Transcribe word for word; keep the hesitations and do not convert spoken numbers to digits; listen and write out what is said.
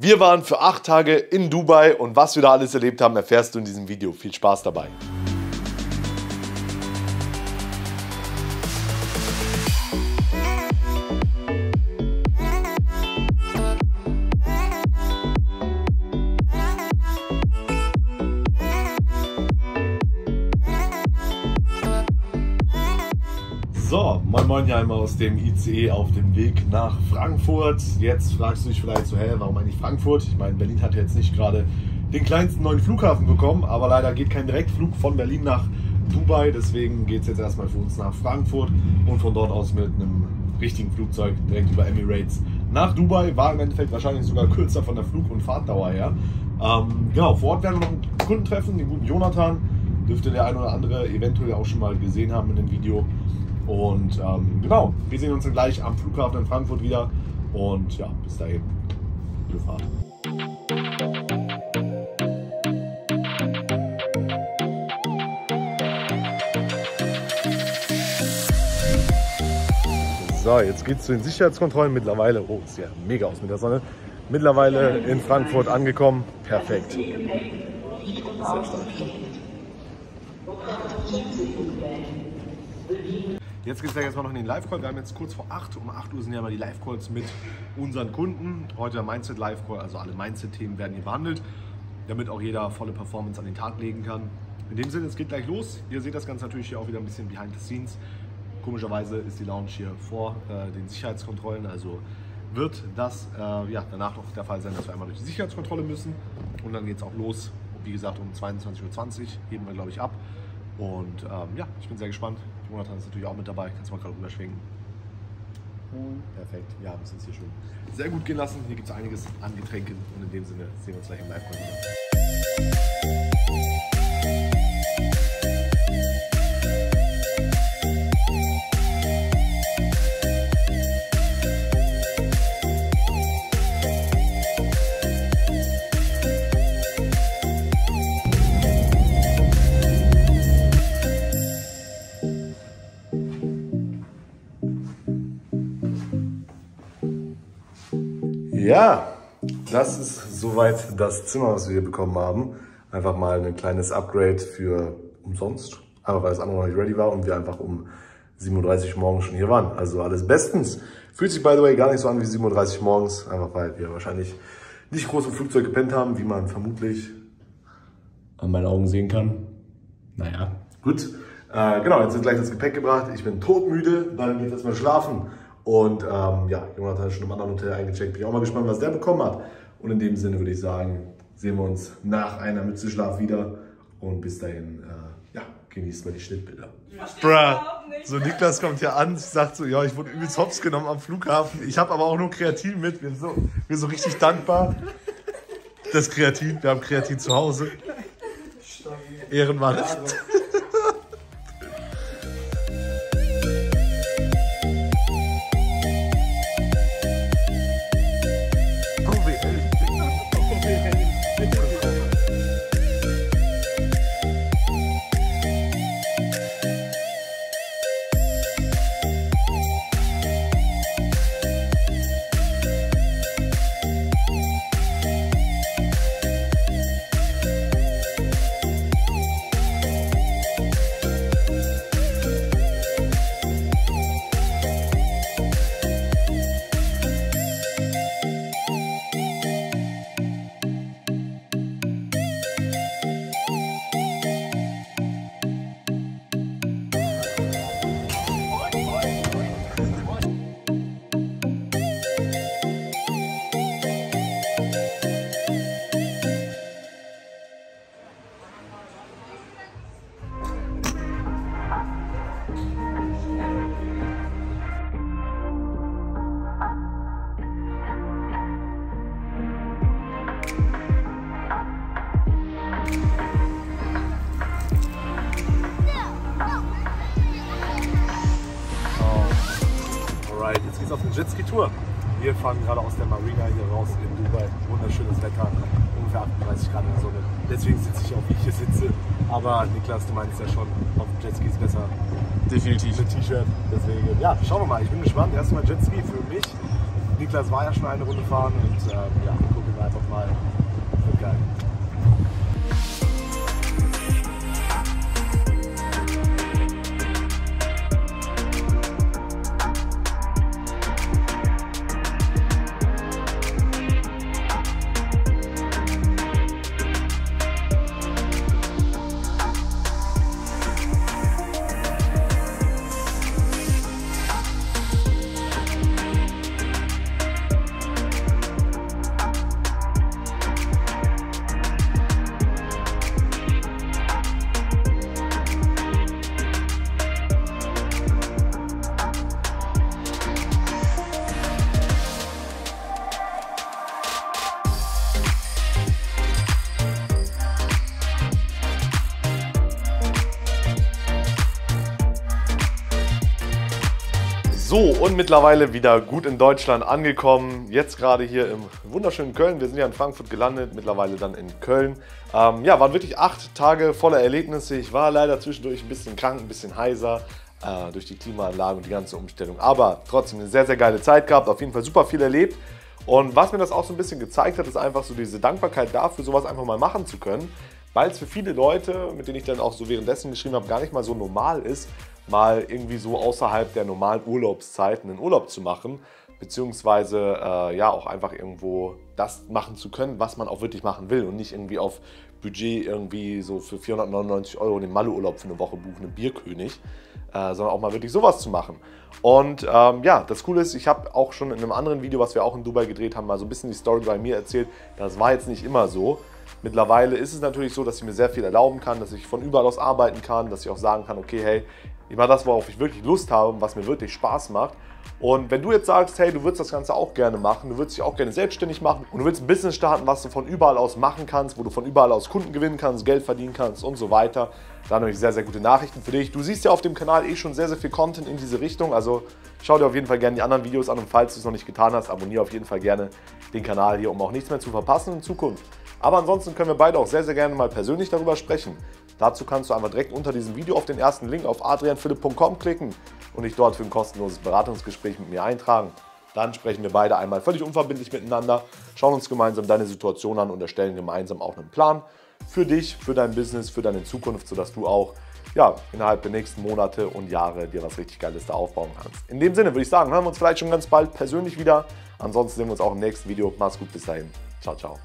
Wir waren für acht Tage in Dubai und was wir da alles erlebt haben, erfährst du in diesem Video. Viel Spaß dabei! So, moin moin hier einmal aus dem I C E auf dem Weg nach Frankfurt. Jetzt fragst du dich vielleicht so, hä, hey, warum eigentlich Frankfurt? Ich meine, Berlin hat ja jetzt nicht gerade den kleinsten neuen Flughafen bekommen, aber leider geht kein Direktflug von Berlin nach Dubai. Deswegen geht es jetzt erstmal für uns nach Frankfurt und von dort aus mit einem richtigen Flugzeug direkt über Emirates nach Dubai. War im Endeffekt wahrscheinlich sogar kürzer von der Flug- und Fahrtdauer her. Ähm, genau, vor Ort werden wir noch einen Kunden treffen, den guten Jonathan. Dürfte der ein oder andere eventuell auch schon mal gesehen haben in dem Video. Und ähm, genau, wir sehen uns dann gleich am Flughafen in Frankfurt wieder und ja, bis dahin, gute Fahrt. So, jetzt geht's zu den Sicherheitskontrollen mittlerweile, oh, ist ja mega aus mit der Sonne, mittlerweile in Frankfurt angekommen, perfekt. Sehr stark. Jetzt geht es ja erstmal noch in den Live-Call. Wir haben jetzt kurz vor acht, um acht Uhr sind ja mal die Live-Calls mit unseren Kunden. Heute der Mindset-Live-Call, also alle Mindset-Themen werden hier behandelt, damit auch jeder volle Performance an den Tag legen kann. In dem Sinne, es geht gleich los. Ihr seht das Ganze natürlich hier auch wieder ein bisschen behind the scenes. Komischerweise ist die Lounge hier vor äh, den Sicherheitskontrollen, also wird das äh, ja, danach noch der Fall sein, dass wir einmal durch die Sicherheitskontrolle müssen. Und dann geht es auch los. Wie gesagt, um zweiundzwanzig Uhr zwanzig heben wir, glaube ich, ab. Und ähm, ja, ich bin sehr gespannt. Jonathan ist natürlich auch mit dabei. Kannst du mal gerade rüberschwingen. Mhm. Perfekt. Wir haben es uns hier schön sehr gut gehen lassen. Hier gibt es einiges an Getränken. Und in dem Sinne sehen wir uns gleich im Live-Call. Ja, das ist soweit das Zimmer, was wir hier bekommen haben. Einfach mal ein kleines Upgrade für umsonst, einfach weil das andere noch nicht ready war und wir einfach um sieben Uhr dreißig morgens schon hier waren. Also alles bestens. Fühlt sich, by the way, gar nicht so an wie sieben Uhr dreißig morgens, einfach weil wir wahrscheinlich nicht groß im Flugzeug gepennt haben, wie man vermutlich an meinen Augen sehen kann. Naja, gut. Äh, genau, jetzt wird gleich das Gepäck gebracht. Ich bin todmüde, dann geht es erstmal schlafen. Und ähm, ja, Jonathan hat schon im anderen Hotel eingecheckt. Bin ich auch mal gespannt, was der bekommen hat. Und in dem Sinne würde ich sagen, sehen wir uns nach einer Mütze Schlaf wieder. Und bis dahin, äh, ja, genießt mal die Schnittbilder. Bruh, so Niklas kommt hier an, sagt so, ja, ich wurde übelst hops genommen am Flughafen. Ich habe aber auch nur Kreatin mit. Wir sind so, wir sind so richtig dankbar. Das Kreatin, wir haben Kreatin zu Hause. Ehrenmann. Jetzt geht's auf eine Jetski-Tour. Wir fahren gerade aus der Marina hier raus in Dubai. Wunderschönes Wetter, ungefähr achtunddreißig Grad in der Sonne. Deswegen sitze ich auch, wie ich hier sitze. Aber Niklas, du meinst ja schon, auf dem Jetski ist besser. Definitiv. Mit T-Shirt. Deswegen, ja, schauen wir mal. Ich bin gespannt. Erstmal Jetski für mich. Niklas war ja schon eine Runde fahren und äh, ja, gucken wir mal, So, und mittlerweile wieder gut in Deutschland angekommen. Jetzt gerade hier im wunderschönen Köln. Wir sind ja in Frankfurt gelandet, mittlerweile dann in Köln. Ähm, ja, waren wirklich acht Tage voller Erlebnisse. Ich war leider zwischendurch ein bisschen krank, ein bisschen heiser äh, durch die Klimaanlage und die ganze Umstellung. Aber trotzdem eine sehr, sehr geile Zeit gehabt. Auf jeden Fall super viel erlebt. Und was mir das auch so ein bisschen gezeigt hat, ist einfach so diese Dankbarkeit dafür, sowas einfach mal machen zu können. Weil es für viele Leute, mit denen ich dann auch so währenddessen geschrieben habe, gar nicht mal so normal ist, mal irgendwie so außerhalb der normalen Urlaubszeiten einen Urlaub zu machen, beziehungsweise äh, ja auch einfach irgendwo das machen zu können, was man auch wirklich machen will und nicht irgendwie auf Budget irgendwie so für vierhundertneunundneunzig Euro den Malle-Urlaub für eine Woche buchen, einen Bierkönig, äh, sondern auch mal wirklich sowas zu machen. Und ähm, ja, das Coole ist, ich habe auch schon in einem anderen Video, was wir auch in Dubai gedreht haben, mal so ein bisschen die Story bei mir erzählt. Das war jetzt nicht immer so. Mittlerweile ist es natürlich so, dass ich mir sehr viel erlauben kann, dass ich von überall aus arbeiten kann, dass ich auch sagen kann, okay, hey, ich mache das, worauf ich wirklich Lust habe und was mir wirklich Spaß macht. Und wenn du jetzt sagst, hey, du würdest das Ganze auch gerne machen, du würdest dich auch gerne selbstständig machen und du willst ein Business starten, was du von überall aus machen kannst, wo du von überall aus Kunden gewinnen kannst, Geld verdienen kannst und so weiter, dann habe ich sehr, sehr gute Nachrichten für dich. Du siehst ja auf dem Kanal eh schon sehr, sehr viel Content in diese Richtung, also schau dir auf jeden Fall gerne die anderen Videos an und falls du es noch nicht getan hast, abonniere auf jeden Fall gerne den Kanal hier, um auch nichts mehr zu verpassen in Zukunft. Aber ansonsten können wir beide auch sehr, sehr gerne mal persönlich darüber sprechen. Dazu kannst du einfach direkt unter diesem Video auf den ersten Link auf adrian philipp punkt com klicken und dich dort für ein kostenloses Beratungsgespräch mit mir eintragen. Dann sprechen wir beide einmal völlig unverbindlich miteinander, schauen uns gemeinsam deine Situation an und erstellen gemeinsam auch einen Plan für dich, für dein Business, für deine Zukunft, sodass du auch ja, innerhalb der nächsten Monate und Jahre dir was richtig Geiles da aufbauen kannst. In dem Sinne würde ich sagen, hören wir uns vielleicht schon ganz bald persönlich wieder. Ansonsten sehen wir uns auch im nächsten Video. Mach's gut, bis dahin. Ciao, ciao.